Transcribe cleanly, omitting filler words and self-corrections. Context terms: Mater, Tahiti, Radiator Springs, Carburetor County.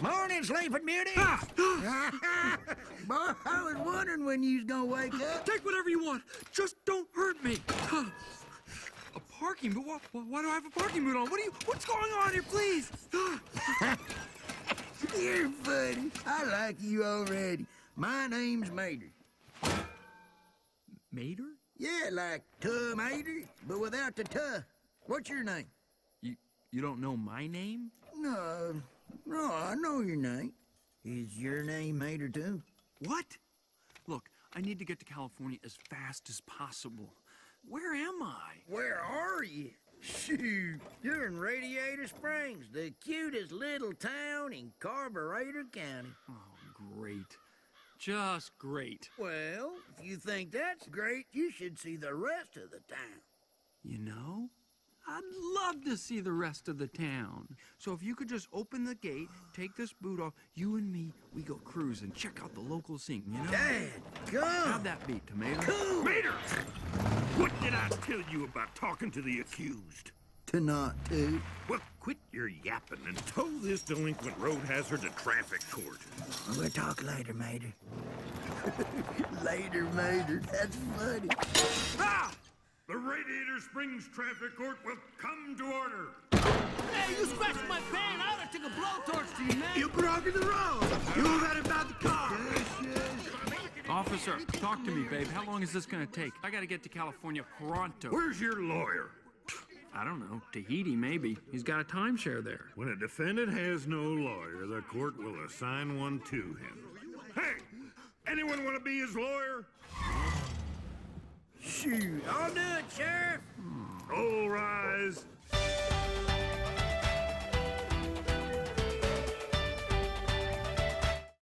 Morning, sleeping beauty. Ah. Boy, I was wondering when you was gonna wake up. Take whatever you want. Just don't hurt me. A parking boot? Why do I have a parking boot on? What's going on here, please? You're funny. I like you already. My name's Mater. Mater? Yeah, like Mater, but without the tuh. What's your name? You don't know my name? No, I know your name. Is your name Mater too? What? Look, I need to get to California as fast as possible. Where am I? Where are you? Shoot, you're in Radiator Springs, the cutest little town in Carburetor County. Oh, great. Just great. Well, if you think that's great, you should see the rest of the town. You know, I'd love to see the rest of the town. So if you could just open the gate, take this boot off, you and me, we go cruising, check out the local scene, you know? Dad, go! How'd that be, Tomato? Cool. Mater! What did I tell you about talking to the accused? To not do. Well, quit your yapping and tow this delinquent road hazard to traffic court. We'll talk later, Mater. Later, Mater. That's funny. Ah! The Radiator Springs Traffic Court will come to order. Hey, you scratched my van. I would have took a blowtorch to you, man. You broke the road. You had about the car. Yes. Officer, talk to me, babe. How long is this going to take? I got to get to California pronto. Where's your lawyer? I don't know. Tahiti, maybe. He's got a timeshare there. When a defendant has no lawyer, the court will assign one to him. Hey! Anyone want to be his lawyer? Shoot. I'll do it, Sheriff. All rise.